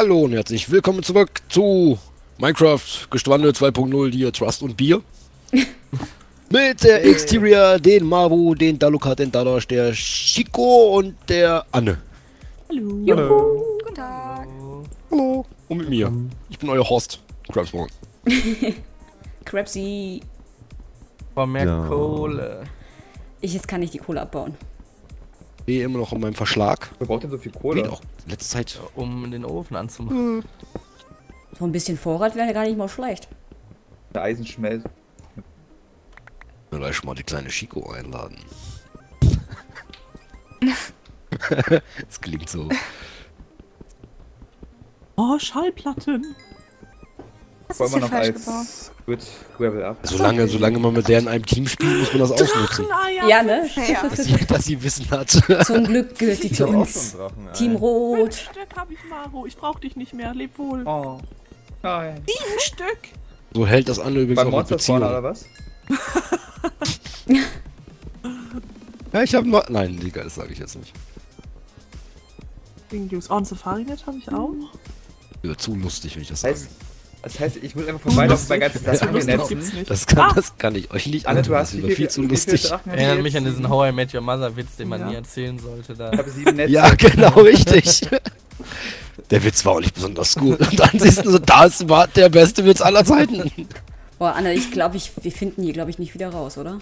Hallo und herzlich willkommen zurück zu Minecraft Gestwandel 2.0, hier Trust und Bier. Mit der Xtiria, den Mabu, den Dalukat, den Dadosch, der Chico und der Anne. Hallo. Hallo. Guten Tag. Hallo. Und mit mir. Ich bin euer Horst. Krabsmorgen. Krabsi. War mehr ja. Kohle. Jetzt kann ich die Kohle abbauen. Immer noch in meinem Verschlag. Wer braucht denn so viel Kohle? Auch letzte Zeit. Um den Ofen anzumachen. Mhm. So ein bisschen Vorrat wäre gar nicht mal schlecht. Der Eisenschmelz. Vielleicht mal die kleine Chico einladen. Das klingt so. Oh, Schallplatten. Das ist ja falsch gebaut. Solange man mit der in einem Team spielt, muss man das ausnutzen. Ja, ne? Ja. Dass sie Wissen hat. Zum Glück gilt die zu uns. Drachen, Team Rot. 7 Stück hab ich, Maru. Ich brauch dich nicht mehr. Leb wohl. Oh. Nein. 7 Stück! So hält das andere übrigens auch mit Beziehung. Oder was? Ja, ich hab noch... Nein, Digga, das sage ich jetzt nicht. Ding News on Safari-Net hab ich auch. Ja, zu lustig, wenn ich das sage. Das heißt, ich muss einfach vorbei, dass mein ganzes Sachen angenetzen. Das kann ich euch nicht antun, das ist viel zu lustig. Erinnert mich an diesen How I Met Your Mother Witz, den man nie erzählen sollte. Da. Ich habe 7 Netze. Ja, genau, richtig. Der Witz war auch nicht besonders gut. Und dann siehst du so, das war der beste Witz aller Zeiten. Boah, Anna, ich glaube, wir finden hier, glaube ich, nicht wieder raus, oder?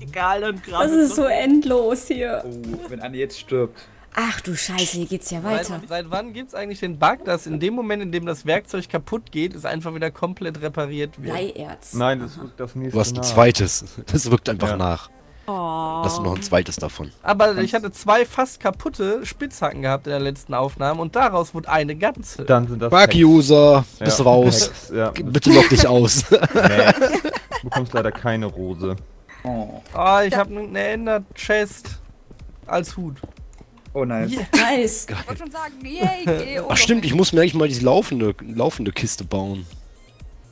Egal, dann gerade. Das ist so endlos hier. Oh, wenn Anne jetzt stirbt. Ach du Scheiße, hier geht's ja weiter. Seit wann gibt's eigentlich den Bug, dass in dem Moment, in dem das Werkzeug kaputt geht, es einfach wieder komplett repariert wird? Bleierz. Nein, das wirkt das nächste. Du hast ein zweites. Das wirkt einfach nach. Oh. Das ist noch ein zweites davon. Aber ich hatte 2 fast kaputte Spitzhacken gehabt in der letzten Aufnahme und daraus wurde eine ganze. Dann sind das Bug-User, bist raus. Hex, ja. Bitte lock dich aus. Nee, du bekommst leider keine Rose. Oh, ich habe eine Ender Chest als Hut. Oh nein. Nice. Yeah. Nice. Ich wollte schon sagen, yay, ach stimmt, ich muss mir eigentlich mal diese laufende Kiste bauen.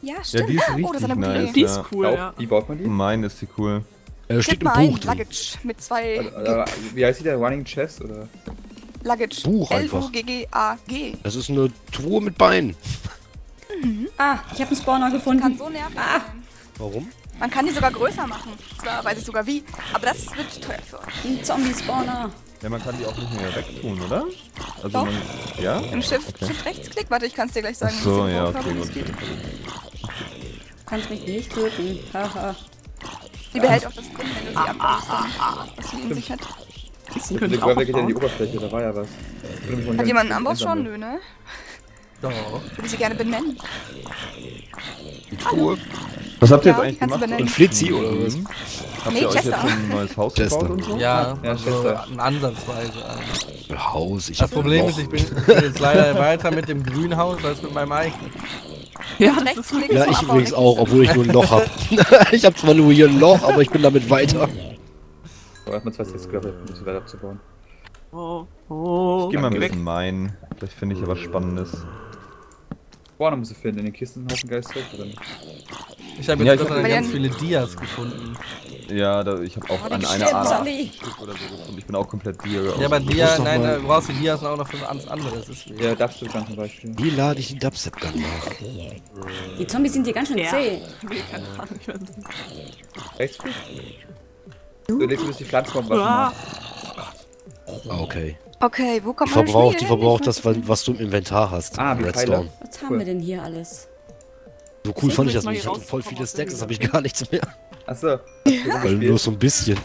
Ja, stimmt. Ja, die ist richtig nice. Die ist cool, ja. Wie baut man die? Meine ist die cool. Steht im Buch drin. Luggage mit 2... wie heißt die da? Running Chest oder? Luggage. Buch einfach. L-U-G-G-A-G. Das ist eine Truhe mit Beinen. Mhm. Ah, ich habe einen Spawner gefunden. Kann so nervig sein. Warum? Man kann die sogar größer machen. Zwar weiß ich sogar wie. Aber das wird teuer für euch. Ein Zombie-Spawner. Ja, man kann die auch nicht mehr wegtun, oder? Also doch. Man, ja? Im Shift-Rechtsklick? Warte, ich kann es dir gleich sagen. So, ja, okay, gut. Kannst mich nicht töten. Haha. Die behält auch das Grün, wenn du sie abbaust, was sie in sich hat. Das könnte ich auch in die Oberfläche, da war ja was. Hat jemand einen Anbau schon? Nö, ne? Doch. Würde sie gerne benennen. Die Truhe. Was habt ihr jetzt eigentlich gemacht? Ein Flitzi oder was? Habt ihr euch jetzt ein neues Haus gebaut und so? Ja, also ansatzweise. Ein Haus, das Problem ist, ich bin jetzt leider weiter mit dem grünen Haus als mit meinem eigenen. Ja, ich übrigens auch, obwohl ich nur ein Loch habe. Ich habe zwar nur hier ein Loch, aber ich bin damit weiter. So, erstmal 2 Sticks, glaube ich, um das weiter abzubauen. Ich geh mal ein bisschen meinen. Vielleicht finde ich aber Spannendes. Boah, da muss ich finden, in den Kisten einen Haufen Geister drin. Ich habe jetzt gerade ganz viele Dias gefunden. Ja, ich habe auch an einer Art Stück oder so gefunden. Ich bin auch komplett Dia. Ja, aber Dia, nein, da brauchst du Dias auch noch für was anderes. Ja, Dubstep-Gun zum Beispiel. Wie lade ich die Dubstep-Gun nach? Die Zombies sind hier ganz schön zäh. Rechts gut? Du lebst bis die Pflanzenbombe machen. Okay. Okay, wo kommt man hin? Die verbraucht das, was du im Inventar hast. Ah, wie Redstone. Was haben wir denn hier alles? So cool fand ich das nicht. Ich hatte voll viele Stacks, das habe ich gar nichts mehr. Achso. Weil nur so ein bisschen.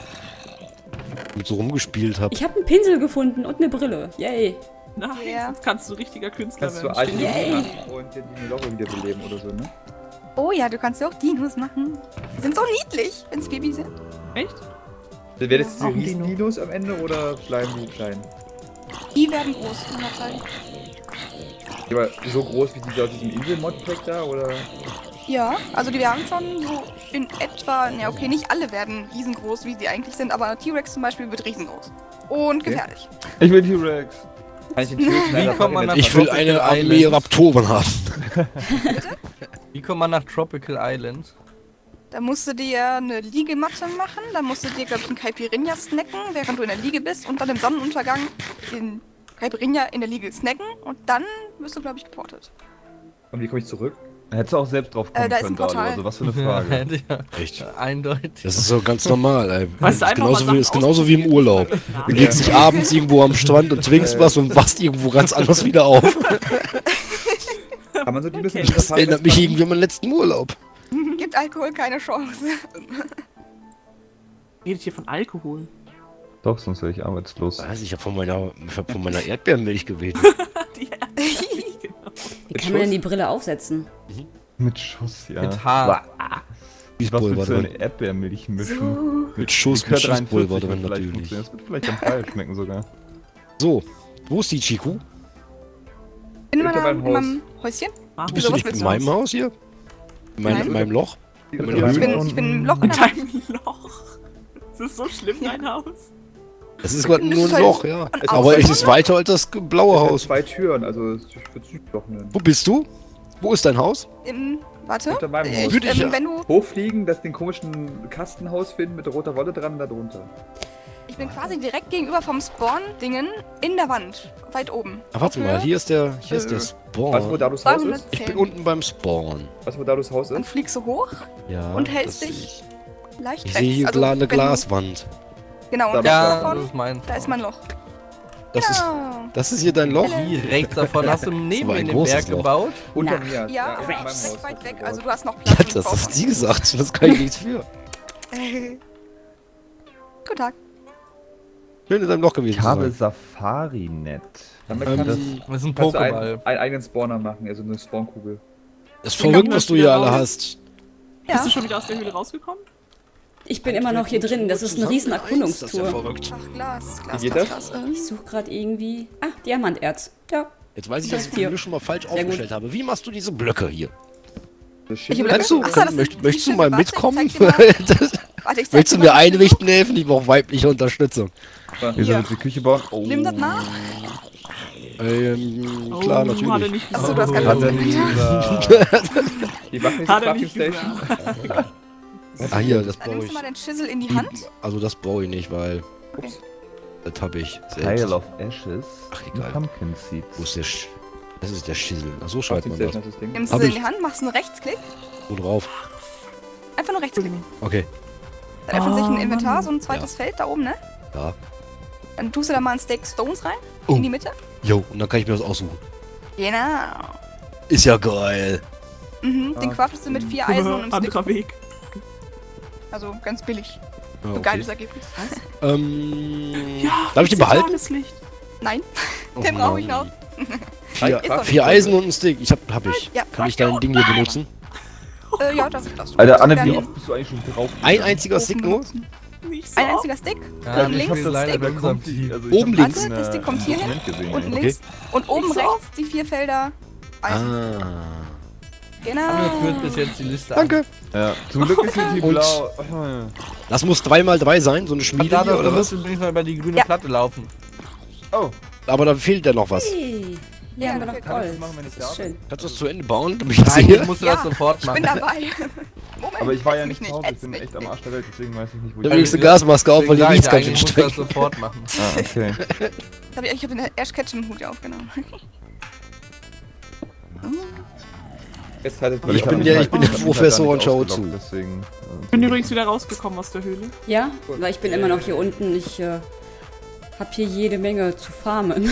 Mit so rumgespielt habe. Ich habe einen Pinsel gefunden und eine Brille. Yay. Na, jetzt kannst du richtiger Künstler werden. Kannst du alte und die Lore wieder beleben oder so, ne? Oh ja, du kannst ja auch Dinos machen. Die sind so niedlich, wenn's Baby sind. Echt? Dann werden jetzt die Riesen-Dinos am Ende oder bleiben die klein? Die werden groß, kann man sagen. Aber so groß wie die aus diesem Insel-Mod-Pack da, oder? Ja, also die werden schon so in etwa, ja okay, nicht alle werden riesengroß, wie sie eigentlich sind, aber T-Rex zum Beispiel wird riesengroß. Und gefährlich. Ich will T-Rex. Ich will eine Armee Raptoren haben. Bitte? Wie kommt man nach Tropical Islands? Da musst du dir eine Liegematte machen, da musst du dir, glaube ich, einen Caipirinha snacken, während du in der Liege bist und dann im Sonnenuntergang den Caipirinha in der Liege snacken und dann wirst du, glaube ich, geportet. Und wie komme ich zurück? Hättest du auch selbst drauf kommen können, Dalu, also was für eine Frage. Ja, echt? Eindeutig. Das ist so ganz normal, ey. Weißt du, ist genauso wie im Urlaub. Du legst dich abends irgendwo am Strand und trinkst was und wachst irgendwo ganz anders wieder auf. Kann man so die bisschen das erinnert mich irgendwie an meinen letzten Urlaub. Gibt Alkohol keine Chance. Redet hier von Alkohol? Doch, sonst wäre ich arbeitslos. Weiß ich, ich hab von meiner Erdbeermilch gewählt. Die Erdbeermilch, genau. Wie kann man denn die Brille aufsetzen? Mit Schuss, ja. Mit Haar. Was willst du in Erdbeermilch mischen? So. Mit Schuss, mit Schusspulver drin natürlich. Das wird vielleicht am Pfeil schmecken sogar. So, wo ist die Chico? Bin in meinem Häuschen. Bist du nicht in meinem Haus hier? In meinem Loch? Ich bin im Loch. In deinem Loch? Ist das so schlimm, dein Haus? Es ist gerade nur ein Loch, ja. Aber es ist weiter als das blaue Haus. Zwei Türen, also es wird Südloch nennen. Wo bist du? Wo ist dein Haus? Warte. Unter meinem Haus. Wenn du hochfliegen, das den komischen Kastenhaus finden mit roter Wolle dran da drunter. Ich bin quasi direkt gegenüber vom Spawn-Dingen in der Wand, weit oben. Ach, warte mal, hier ist der Spawn. Weißt du, wo Dadus Haus ist? Ich bin unten beim Spawn. Weißt du, wo Dadus Haus ist? Dann fliegst du hoch und hältst dich leicht rechts. Ich sehe hier eine Glaswand. Genau, und da ist mein Loch. Das ist hier dein Loch? Rechts davon hast du neben in den Berg gebaut. Unter mir. Ja, weit weg, also du hast noch Platz. Ja, das hast du gesagt, das kann ich nichts für. Guten Tag. Schön in deinem Loch gewesen. Ich habe Safari-Net. Damit das ist ein Pokéball. Einen eigenen Spawner machen, also eine Spawnkugel. Das ist verrückt, was du hier alle hast. Ja. Bist du schon wieder aus der Höhle rausgekommen? Ich bin immer noch hier drin, das ist eine riesen Erkundungstour. Das ist ja verrückt. Ach, Glas. Ich suche gerade irgendwie... Ah, Diamanterz. Ja. Jetzt weiß ich, dass ich die Höhle schon mal falsch aufgestellt habe. Wie machst du diese Blöcke hier? Möchtest du mal mitkommen? Willst du mir einrichten helfen? Ich brauche weibliche Unterstützung. Wir sollen die Küche bauen. Oh. Nimm das nach. Klar, natürlich. Achso, du hast gar nicht die Waffenstation. Ah, hier, das brauche ich. Nimmst du mal den Schüssel in die Hand? Also, das brauche ich nicht, weil. Okay. Das habe ich selbst. Pile of Ashes. Ach, egal. Pumpkin Seeds. Wo ist der Sch... Das ist der Schüssel. Ach, so schreibt man das. Nimmst du den in die Hand, machst einen Rechtsklick. Wo drauf? Einfach nur Rechtsklick. Okay. Dann öffnet sich ein Inventar, so ein zweites Feld da oben, ne? Ja. Dann tust du da mal ein Stack Stones rein, in die Mitte. Jo, und dann kann ich mir das aussuchen. Genau. Ist ja geil. Mhm, den craftest du mit 4 Eisen und einem Stick. Anderer Weg. Also ganz billig. Ja, okay. Geiles Ergebnis. Was? Ja, darf ich den behalten? Licht. Nein, den brauche ich noch. 4 Eisen und einen Stick, hab ich. Ja, kann ich dein Ding hier benutzen? Ja, das ist das. Alter, Anne, wie oft bist du eigentlich schon drauf? Ein einziger Stick nur? Ein einziger Stick, oben links Stick. Oben links? Der Stick kommt hier hin, unten links. Und oben rechts die 4 Felder Eisen. Genau. Anne führt bis jetzt die Liste an. Danke. Ja, zum Glück ist hier die blau. Das muss 3×3 sein, so eine Schmiede hier, oder was? Du musst mal über die grüne Platte laufen. Oh. Aber da fehlt ja noch was. Ja, aber noch Gold. Kannst du es zu Ende bauen? Nein, ich musste das sofort machen. Ich bin dabei. Moment, aber ich war ja nicht drauf, ich bin echt am Arsch der Welt, deswegen weiß ich nicht, wo ich bin. Du legst eine Gasmaske auf, weil die riecht ganz schön streng. Ich muss das sofort machen. Ah, okay. Ich hab den Ash-Ketchem-Hut aufgenommen. Ich bin der Professor und schaue zu. Deswegen, ich bin übrigens wieder rausgekommen aus der Höhle. Ja, weil ich bin immer noch hier unten. Ich hab hier jede Menge zu farmen.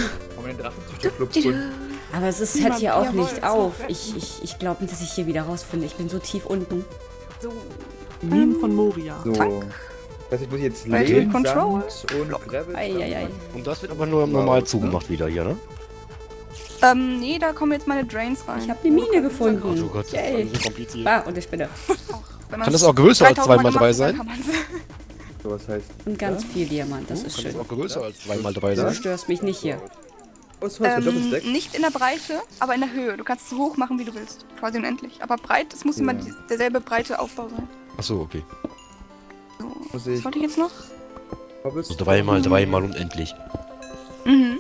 Aber es hört hier auch nicht auf. Ich glaube nicht, dass ich hier wieder rausfinde. Ich bin so tief unten. So. Minen von Moria. So. Das muss ich jetzt Lehm, Control und das wird aber nur im Normalzug gemacht wieder hier, ne? Nee, da kommen jetzt meine Drains rein. Ich habe die Mine gefunden. Oh Gott, das ist so kompliziert. Ah, und ich bin da. Kann das auch größer als 2×3 sein? So, was heißt? Und ganz viel Diamant, das ist schön. Kann das auch größer als 2×3 sein? Du störst mich nicht hier. Nicht in der Breite, aber in der Höhe. Du kannst es so hoch machen, wie du willst. Quasi unendlich. Aber breit, es muss immer derselbe breite Aufbau sein. Achso, okay. So, was wollte ich jetzt noch? So 3×3 unendlich. Mhm.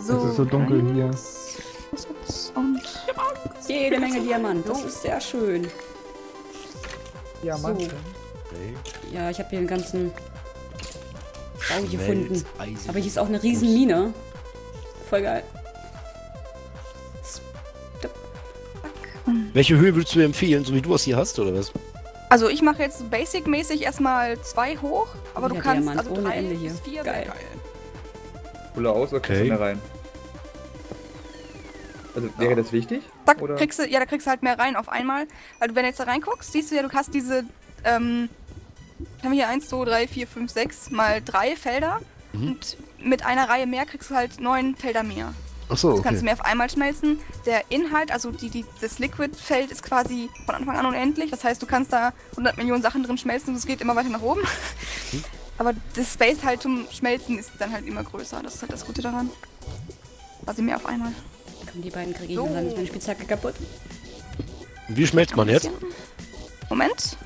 So, es ist so dunkel hier. Und jede Menge Diamant. Das ist sehr schön. Diamant. So. Ja, ich habe hier den ganzen Auch gefunden. Aber hier ist auch eine riesen Mine. Voll geil. Welche Höhe würdest du empfehlen, so wie du es hier hast, oder was? Also ich mache jetzt basic-mäßig erstmal 2 hoch, aber ja, du kannst also 3 bis 4. Geil. Pulle aus, okay, mehr rein. Also wäre das wichtig? Zack, oder? Kriegst du, ja, da kriegst du halt mehr rein auf einmal. Also wenn du jetzt da reinguckst, siehst du ja, du hast diese, haben wir hier 1, 2, 3, 4, 5, 6 mal 3 Felder. Mhm. Und mit einer Reihe mehr kriegst du halt 9 Felder mehr. Achso, okay. Du kannst mehr auf einmal schmelzen. Der Inhalt, also das Liquid-Feld ist quasi von Anfang an unendlich. Das heißt, du kannst da 100 Millionen Sachen drin schmelzen und es geht immer weiter nach oben. Mhm. Aber das Space halt zum Schmelzen ist dann halt immer größer. Das ist halt das Gute daran. Quasi mehr auf einmal. Komm, die beiden kriege ich und dann ist meine Spitzhacke kaputt. Wie schmelzt man jetzt? Moment.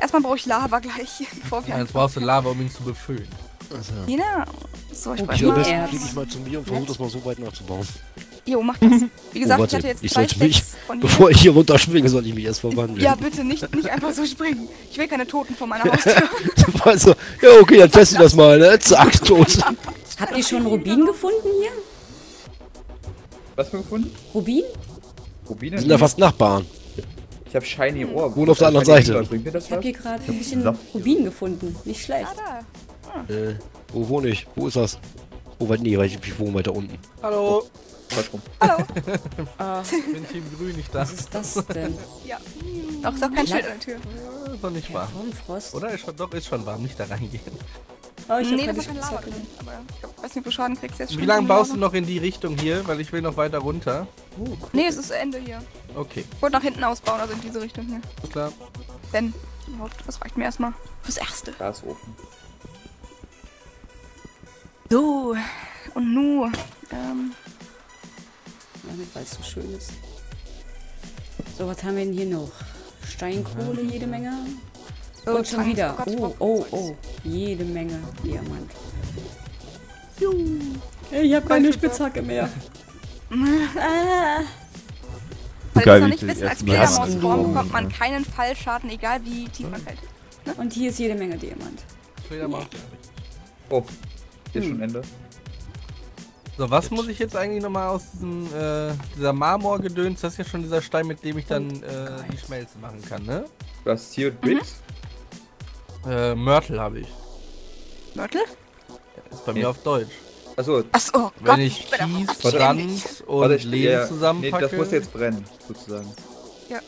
Erstmal brauche ich Lava gleich, bevor wir... Ja, jetzt brauchst du Lava, um ihn zu befüllen. Also. Genau. So, ich weiß mal. Am besten fliege ich mal zu mir und versuche das mal so weit nachzubauen. Jo, mach das. Wie gesagt, ich hatte jetzt zwei Stacks von hier. Bevor ich hier runterspringe, soll ich mich erst verwandeln. Ja, bitte nicht einfach so springen. Ich will keine Toten vor meiner Haustür. Also, ja, okay, dann teste ich das mal, ne? Zack, tot. Habt ihr schon Rubin gefunden hier? Was für gefunden? Rubin? Rubine? Sind da fast Nachbarn. Ich hab shiny Ohr. Wohl auf der anderen Seite. Ich hab hier gerade ein bisschen Rubin gefunden. Nicht schlecht. Wo nicht? Wo ist das? Oh, weit, nee, weil ich wohne weiter unten. Hallo! Oh, hallo! Ich bin Team Grün, nicht da. Was ist das denn? Ja. Doch, ist auch kein Schild an der Tür. Ja, ist doch nicht warm. Frost. Oder? Ist schon warm, nicht da reingehen. Oh, ich hab das ist kein Lava drin. Aber ich weiß nicht, ob du Schaden kriegst jetzt schon. Wie lange baust du noch in die Richtung hier? Weil ich will noch weiter runter. Cool. Nee, es ist Ende hier. Okay. Ich wollte nach hinten ausbauen, also in diese Richtung hier. Alles klar. Denn, das reicht mir erstmal. Fürs Erste. Gasofen. So, und nu, weil es so schön ist. So, was haben wir denn hier noch? Steinkohle, jede Menge. Oh, und schon wieder. Oh, jede Menge Diamant. Ich hab keine Spitzhacke mehr. Weil wir noch nicht wissen, als Fledermaus-Form bekommt man keinen Fallschaden, egal wie tief man fällt. Ne? Und hier ist jede Menge Diamant. Fledermaus. Oh. Hier schon Ende. So, was muss ich jetzt eigentlich nochmal aus diesem, dieser Marmorgedöns? Das ist ja schon dieser Stein, mit dem ich dann die Schmelze machen kann, ne? Du hast hier Bricks? Mörtel habe ich. Mörtel? Ja, ist bei mir auf Deutsch. Achso. Achso. Wenn ich Kies, Sand und Lehm zusammenpacke... Nee, das muss jetzt brennen, sozusagen. Ja.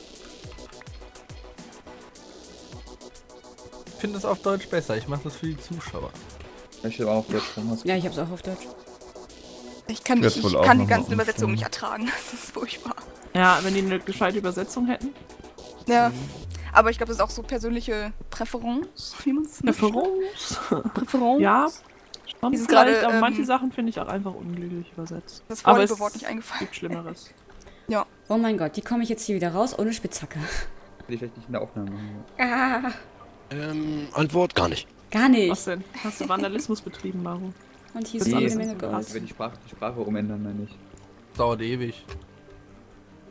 Ich finde das auf Deutsch besser. Ich mache das für die Zuschauer. Ich auch auf Deutsch. Ja, ich hab's auch auf Deutsch. Ich kann die ganzen Übersetzungen nicht ertragen. Das ist furchtbar. Ja, wenn die eine gescheite Übersetzung hätten. Ja, aber ich glaube, das ist auch so persönliche Präferenz, wie man es nennt. Präferenz? Ja. Ist grade, aber manche Sachen finde ich auch einfach unglücklich übersetzt. Das vorige Wort nicht eingefallen. Gibt Schlimmeres. Ja. Oh mein Gott, die komme ich jetzt hier wieder raus ohne Spitzhacke. Will ich vielleicht nicht in der Aufnahme machen. Ah. Antwort gar nicht. Gar nicht. Was denn? Hast du Vandalismus betrieben, Maru? Und hier ist jede Menge Gold. Wenn die Sprache umändern, dann nicht. Dauert ewig.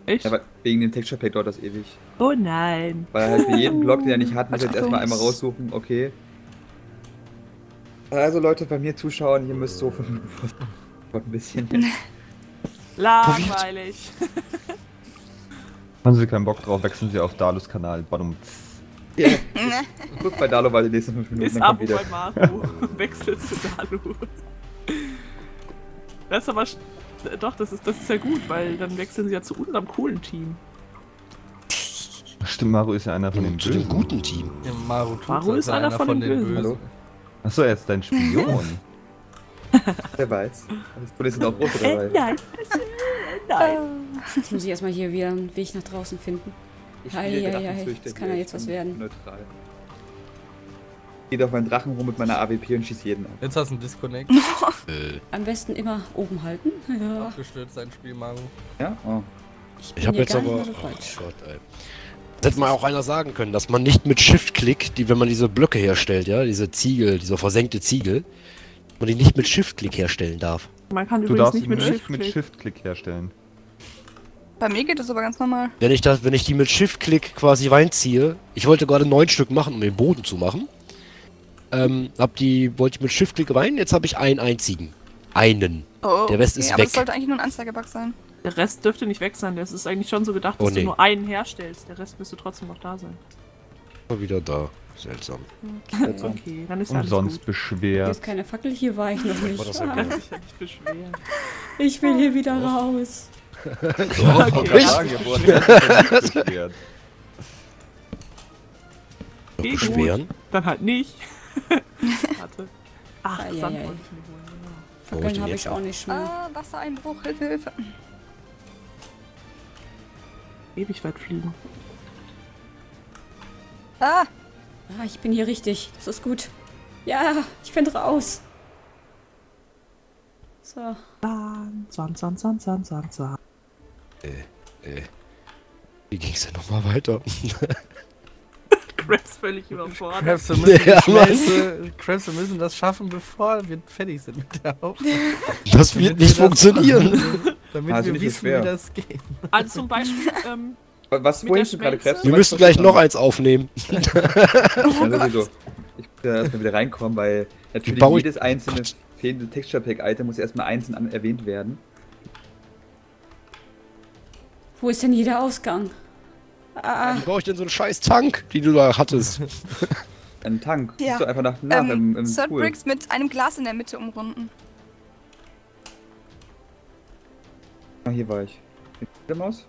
Echt? Ja, wegen dem Texture Pack dauert das ewig. Oh nein. Weil halt für jeden Block, den er nicht hat, muss jetzt erstmal einmal raussuchen, okay. Also Leute, bei mir zuschauen, ihr müsst so ein bisschen jetzt. Langweilig. Haben Sie keinen Bock drauf, wechseln Sie auf Dalus Kanal. Badum. Yeah. Guck bei Dalu mal die nächsten 5 Minuten. Ist ab bei Maru. Wechsel zu Dalu. Das ist aber... Doch, das ist ja gut, weil dann wechseln sie ja zu unserem coolen Team. Stimmt, Maru ist ja einer von den Bösen. Zu dem guten Team. Ja, Maru ist einer von den Bösen. Hallo? Achso, er ist dein Spion. Wer weiß. Das Polizei auch rot dabei. Nein. Nein. Jetzt muss ich erstmal hier wieder einen Weg nach draußen finden. Ei, das kann ja jetzt was werden. Neutral. Ich gehe auf meinen Drachen rum mit meiner AWP und schieß jeden ab. Jetzt hast du einen Disconnect. Am besten immer oben halten. Ja. Abgestürzt sein Spiel, Maru. Ja? Oh. Ich hab jetzt aber... So oh Gott, ey. Das hätte mal auch einer sagen können, dass man nicht mit Shift-Klick, wenn man diese Blöcke herstellt, ja, diese Ziegel, diese versenkte Ziegel, man die nicht mit Shift-Klick herstellen darf. Man kann übrigens nicht mit Shift-Klick herstellen. Bei mir geht das aber ganz normal. Wenn ich die mit Shift-Klick quasi reinziehe, ich wollte gerade 9 Stück machen, um den Boden zu machen. Wollte ich mit Shift-Klick rein, jetzt habe ich einen einzigen. Einen. Oh, der Rest ist weg. Aber das sollte eigentlich nur ein Anzeigebug sein. Der Rest dürfte nicht weg sein, das ist eigentlich schon so gedacht, dass du nur einen herstellst. Der Rest müsste trotzdem noch da sein. Mal wieder da. Seltsam. Okay, okay, dann ist alles umsonst beschwert. Hier ist keine Fackel, hier war ich noch nicht. Ich will hier wieder raus. Beschweren? Dann halt nicht. Warte. Ach, Sand wollte ich mir holen. Fackeln habe ich auch nicht mehr. Ah, Wassereinbruch, Hilfe. Ewig weit fliegen. Ah! Ah, ich bin hier richtig. Das ist gut. Ja, ich finde raus. So. Wie ging's denn nochmal weiter? Krabs völlig überfordert. Krabs, wir müssen das schaffen, bevor wir fertig sind mit der Aufnahme. Das wird nicht funktionieren. Damit wir wissen, wie das geht. Also zum Beispiel, was wolltest du gerade, Krebs? Wir müssen gleich noch eins aufnehmen. Ich muss ja erstmal wieder reinkommen, weil natürlich jedes einzelne fehlende Texture-Pack-Item muss erstmal einzeln erwähnt werden. Wo ist denn jeder Ausgang? Ah. Wie brauche ich denn so einen scheiß Tank, den du da hattest? Einen Tank? Ja. Musst du einfach nach im Third Bricks mit einem Glas in der Mitte umrunden. Ah, hier war ich. Mit der Maus?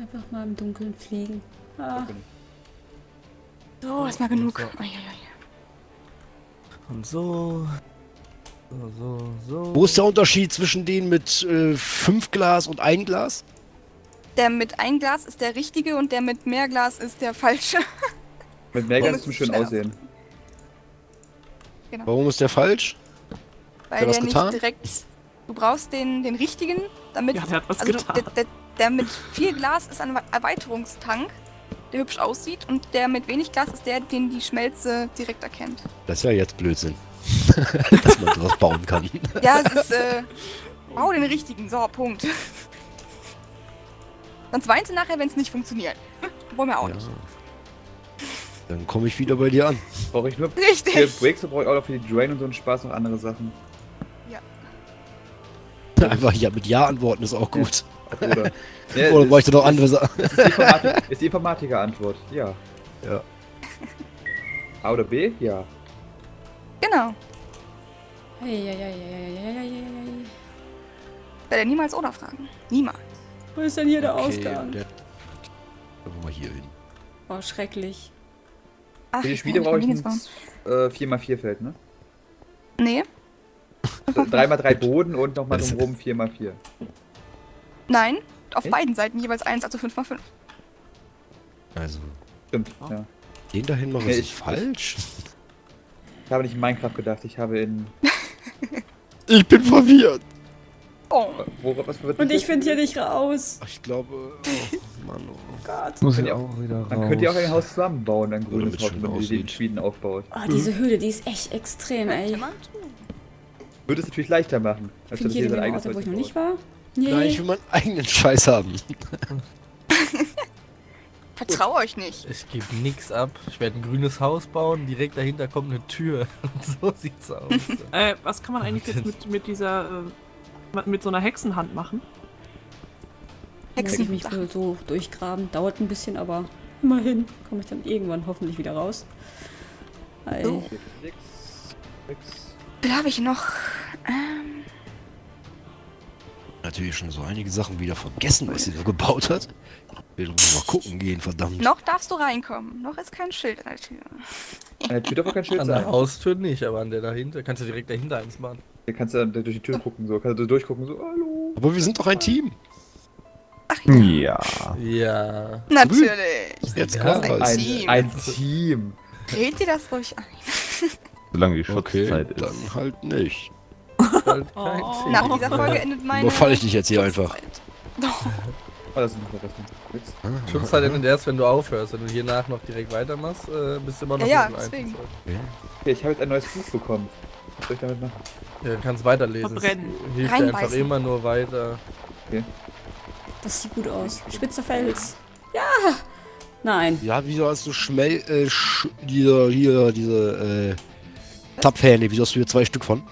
Einfach mal im Dunkeln fliegen. Ah. So, ist mal genug. Und so. Wo ist der Unterschied zwischen denen mit 5 Glas und 1 Glas? Der mit 1 Glas ist der richtige und der mit mehr Glas ist der falsche. Mit mehr Glas zum schön aussehen. Genau. Warum ist der falsch? Weil der nicht direkt... Du brauchst den richtigen, damit... Ja, der hat was getan. Der mit viel Glas ist ein Erweiterungstank, der hübsch aussieht, und der mit wenig Glas ist der, den die Schmelze direkt erkennt. Das ist ja jetzt Blödsinn, dass man sowas bauen kann. Ja, es ist, bau den richtigen, so, Punkt. Sonst weinst du nachher, wenn es nicht funktioniert. Wollen wir auch nicht. Dann komme ich wieder bei dir an. Brauche ich nur für Breaks, brauche ich auch noch für die Drain und so einen Spaß und andere Sachen. Ja. Einfach ja mit Ja antworten ist auch gut. Oder, nee, oder bräuchte noch andere Sachen. Ist die Informatiker-Antwort, ja. Ja. A oder B? Ja. Genau. Werde niemals oder fragen. Niemals. Wo ist denn hier der Ausgang? Gehen wir mal hier hin. Oh, schrecklich. Für die Spiele brauche ich ein 4×4-Feld, ne? Nee. 3×3 Boden und nochmal drumherum 4×4. Nein, auf beiden Seiten jeweils 1, also 5×5. Also. Stimmt, ja. Den dahin machen ist falsch. Ich habe nicht in Minecraft gedacht, ich habe in. Ich bin verwirrt! Oh. Und ich finde hier nicht raus! Ich glaube. Oh, Mann, oh Gott. Muss ich auch wieder raus. Dann könnt ihr auch ein Haus zusammenbauen, ein grünes Haus, wenn ihr die Schmieden aufbaut. Oh, diese Höhle, die ist echt extrem, ey. Würde es natürlich leichter machen, als wenn ihr sein eigenes Haus baut. Wo ich noch nicht war? Nee. Nein, ich will meinen eigenen Scheiß haben. Vertraue euch nicht. Ich gebe nichts ab. Ich werde ein grünes Haus bauen. Direkt dahinter kommt eine Tür. So sieht's aus. Was kann man eigentlich jetzt mit so einer Hexenhand machen? Hexen mich so durchgraben. Dauert ein bisschen, aber immerhin komme ich dann irgendwann hoffentlich wieder raus. So. Da habe ich noch. Natürlich schon so einige Sachen wieder vergessen, was sie so gebaut hat. Wir müssen mal gucken gehen, verdammt. Noch darfst du reinkommen. Noch ist kein Schild an der Tür. An der Tür darf auch kein Schild sein. An der Haustür nicht, aber an der dahinter. Kannst du direkt dahinter eins machen. Da kannst du durch die Tür gucken, so. Kannst du durchgucken, so. Hallo. Aber wir sind doch ein Team. Ach ja. Ja. Natürlich. Jetzt kommt ein Team. Ein Team. Red dir das ruhig ein. Solange die Schutzzeit ist. Dann halt nicht. Nach dieser Folge endet meine... Überfalle ich dich jetzt hier einfach. Oh, das ist ein Schutzzeit endet erst, wenn du aufhörst. Wenn du hiernach noch direkt weitermachst, bist du immer noch... Ja, deswegen. Okay, ich habe jetzt ein neues Buch bekommen. Was soll ich damit machen? Ja, du kannst weiterlesen. Verbrennen. Hilft dir einfach immer nur weiter. Okay. Das sieht gut aus. Spitzer Fels. Ja! Nein. Ja, wieso hast du diese Zapfhähne, wieso hast du hier zwei Stück von?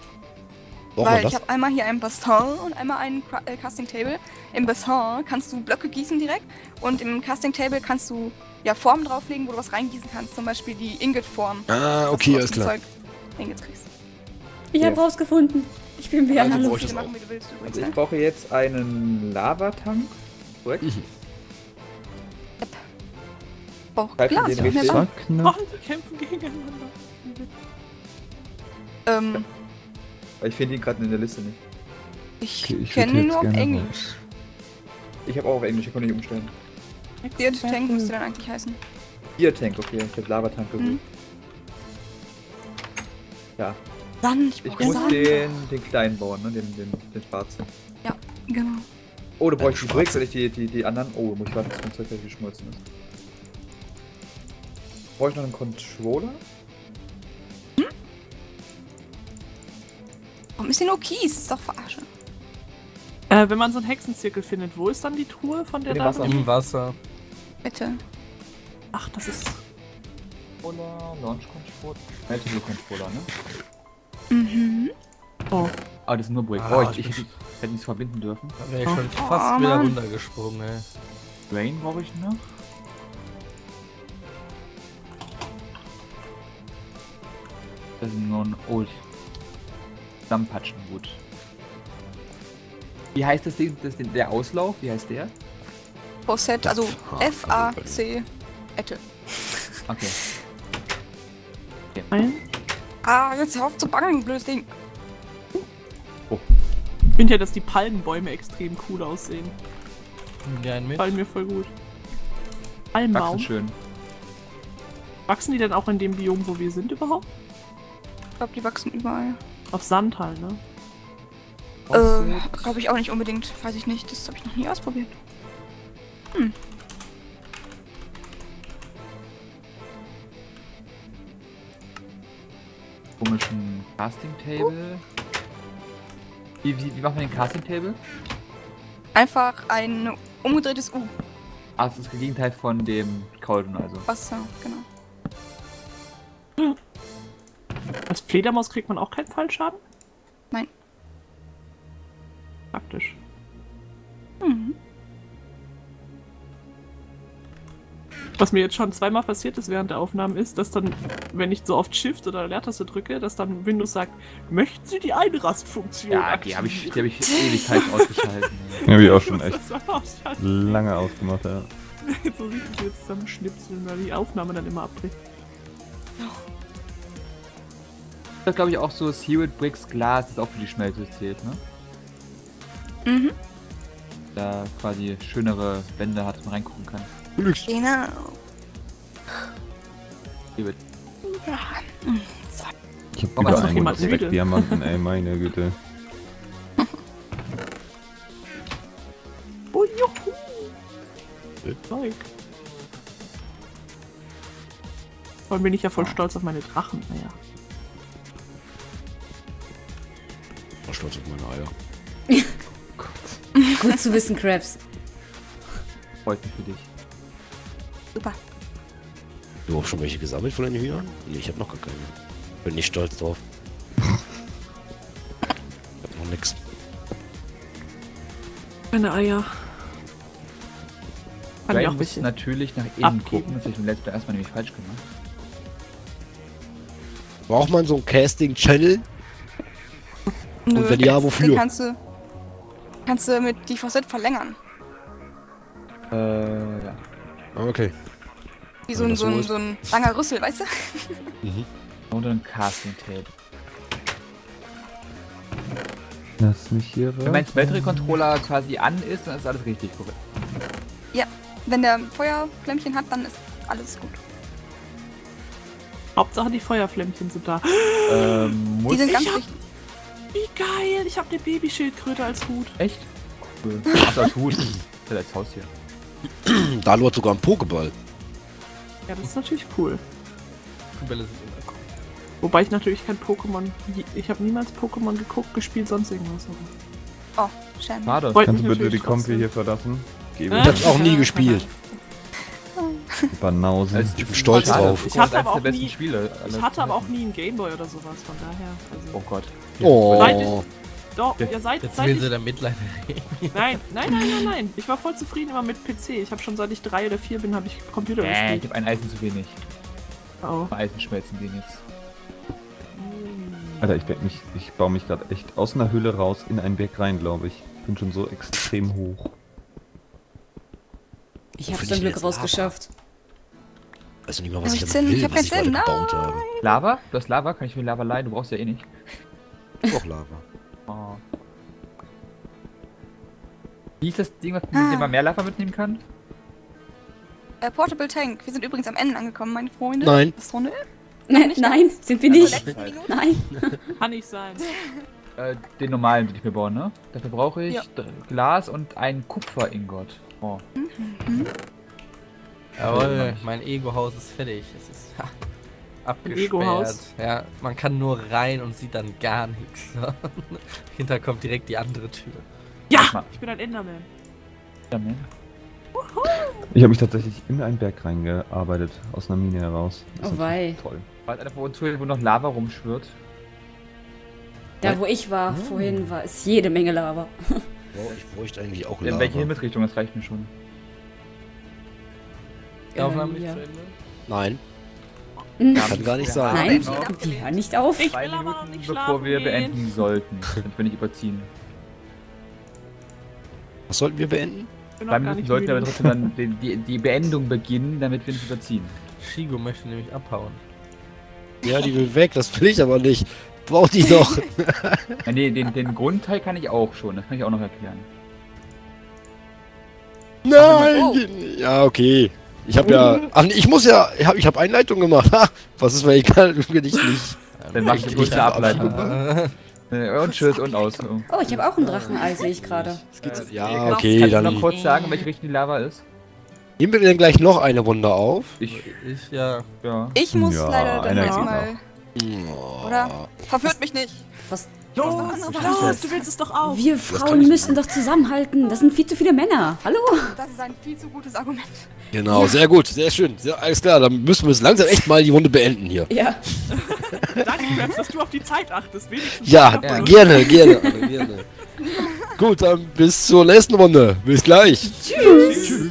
Weil ich habe einmal hier einen Basson und einmal einen Casting Table. Im Basson kannst du Blöcke gießen direkt und im Casting Table kannst du ja Formen drauflegen, wo du was reingießen kannst. Zum Beispiel die Ingot-Form. Ah, okay, alles klar. Zeug Ingots kriegst. Ich habe rausgefunden. Ich bin mehr an Luft. Also ich brauche jetzt einen Lavatank. Korrekt? Mhm. Yep. Brauch Glas. Wir kämpfen gegeneinander. Ich finde ihn gerade in der Liste nicht. Ich kenne ihn nur auf Englisch. Ich habe auch auf Englisch, ich konnte nicht umstellen. Gear Tank müsste dann eigentlich heißen. Gear Tank, okay, ich habe Lavatank gesucht. Mhm. Ja. Sand, ich muss den kleinen bauen, ne? Den schwarzen. Ja, genau. Oh, da brauche ich die Bricks, weil ich die anderen. Oh, muss ich warten, bis mein Zeug gleich geschmolzen ist. Brauche ich noch einen Controller? Warum ist denn nur Kies? Das ist doch Verarsche. Wenn man so einen Hexenzirkel findet, wo ist dann die Truhe von der da? Im Wasser. Bitte. Ach, das ist... Controller, Launch-Controller... Multiple-Controller, ne? Mhm. Oh. Ah, das ist nur Break. Oh, ich hätte nichts verbinden dürfen. Da wäre ich schon fast wieder runtergesprungen, ey. Rain brauche ich noch. Das ist nur ein Old. Zusammenpatschen, gut. Wie heißt das Ding, der Auslauf? Wie heißt der? Facette, also F-A-C-Ette. Okay. Okay. Ah, jetzt hör auf zu bangen, blödes Ding. Oh. Ich finde ja, dass die Palmenbäume extrem cool aussehen. Ja, fallen mir voll gut. Palmbaum. Wachsen schön. Wachsen die denn auch in dem Biom, wo wir sind überhaupt? Ich glaube, die wachsen überall. Auf Sand halt, ne? Glaube ich auch nicht unbedingt. Weiß ich nicht. Das habe ich noch nie ausprobiert. Hm. Komischen Casting-Table. Wie macht man den Casting-Table? Einfach ein umgedrehtes U. Ah, das ist das Gegenteil von dem Kolben, also. Wasser, genau. Hm. Als Fledermaus kriegt man auch keinen Fallschaden? Nein. Praktisch. Mhm. Was mir jetzt schon zweimal passiert ist während der Aufnahmen ist, dass dann, wenn ich so oft Shift oder Leertaste drücke, dass dann Windows sagt, möchten Sie die Einrastfunktion? Ja, die habe ich Ewigkeiten ausgeschaltet. Die habe ich auch schon echt lange ausgemacht, ja. So richtig jetzt zusammenschnipseln, weil die Aufnahme dann immer abbricht. Das glaube ich auch so Sealed Bricks Glas, das auch für die Schmelze zählt, ne? Mhm. Da quasi schönere Wände hat und reingucken kann. Genau. Ich hab überall einen Diamanten, ey, meine Güte. Oh, juhu! Vor allem bin ich ja voll stolz auf meine Drachen, naja. Stolz auf meine Eier. Oh Gott. Gut zu wissen, Krabs. Freut mich für dich. Super. Du hast schon welche gesammelt von deinen Hühnern? Nee, ich habe noch gar keine. Bin nicht stolz drauf. Ich hab noch nix. Meine Eier. Ich muss natürlich nach innen gucken. Das habe ich beim letzten Mal erstmal nämlich falsch gemacht. Braucht man so ein Casting-Channel? Und nö, wenn ja, wofür? Den kannst du mit die Facette verlängern. Ja. Okay. Wie so, so ein langer Rüssel, weißt du? Mhm. Und ein Casting-Tape. Lass mich hier rein. Wenn mein Smeltery-Controller quasi an ist, dann ist alles richtig korrekt. Ja, wenn der Feuerflämmchen hat, dann ist alles gut. Hauptsache die Feuerflämmchen sind da. Die sind ganz wichtig. Wie geil! Ich hab eine Babyschildkröte als Hut. Echt? Cool. Ach, als Hut. Als Haustier. Dalu hat sogar einen Pokéball. Ja, das ist natürlich cool. Bälle sind immer cool. Wobei ich natürlich kein Pokémon... Ich habe niemals Pokémon geguckt, gespielt, sonst irgendwas. Oh, schade. Kannst du bitte die Kompi hier verlassen? Ich hab's auch nie gespielt. Banausen. Ich bin stolz drauf. Ich hatte aber auch nie einen Gameboy oder sowas, von daher. Also oh Gott. Oh. Seid ich, doch, ja, Nein. Ich war voll zufrieden immer mit PC. Ich habe schon seit ich 3 oder 4 bin, habe ich Computer gespielt. Ich habe ein Eisen zu wenig. Oh. Eisen schmelzen den jetzt. Alter, ich baue mich gerade echt aus einer Höhle raus in einen Berg rein, glaube ich. Bin schon so extrem hoch. Ich hab's zum Glück rausgeschafft. Weiß nicht mal, was ich damit gebaut habe. Lava? Du hast Lava? Kann ich mir Lava leihen? Du brauchst ja eh nicht. Ich brauch Lava. Oh. Wie ist das Ding, was man immer mehr Lava mitnehmen kann? Portable Tank. Wir sind übrigens am Ende angekommen, meine Freunde. Nein. Was Runde? Nein, sind wir nicht. Nein. Kann nicht sein. Den normalen will ich mir bauen, ne? Dafür brauche ich Glas und einen Kupfer-Ingot. Oh. Jawohl, mein Ego-Haus ist fertig. Es ist abgesperrt. Ego-Haus? Ja, man kann nur rein und sieht dann gar nichts. Hinter kommt direkt die andere Tür. Ja! Ich bin ein Enderman. Enderman? Ich habe mich tatsächlich in einen Berg reingearbeitet, aus einer Mine heraus. Das oh wei. Toll. War einer von uns, wo noch Lava rumschwirrt? Da, wo ich war, vorhin war es jede Menge Lava. Wow, ich bräuchte eigentlich auch Lava. In welche Himmelsrichtung? Das reicht mir schon. Ja. Nein. Kann gar nicht sein. Nein, die hören nicht auf. Ich will aber noch nicht schlafen bevor wir beenden sollten. Sonst bin ich überziehen. Was sollten wir beenden? Dann sollten wir aber trotzdem dann die Beendung beginnen, damit wir nicht überziehen. Chico möchte nämlich abhauen. Ja, die will weg, das will ich aber nicht. Braucht die doch. Ja, nee, den Grundteil kann ich auch schon, das kann ich auch noch erklären. Nein! Oh. Ja, okay. Ich habe ich hab Einleitung gemacht. Was ist mir egal, wenn ich nicht. Dann mach ich die größte Ableitung. Und tschüss und aus. Oh, ich habe auch einen Drachenei, sehe ich gerade. Ja, okay, dann... Kannst du noch kurz sagen, welche Richtung die Lava ist? Nehmen wir denn gleich noch eine Runde auf? Ich muss leider dann erstmal... Oder? Verführt mich nicht! Was? Los, du willst es doch auch! Wir Frauen müssen doch zusammenhalten, das sind viel zu viele Männer. Hallo? Das ist ein viel zu gutes Argument. Genau, sehr gut, sehr schön. Alles klar, dann müssen wir es langsam echt mal die Runde beenden hier. Ja. Danke, Krebs, dass du auf die Zeit achtest. Wenigstens gerne. Gut, dann bis zur nächsten Runde. Bis gleich. Tschüss.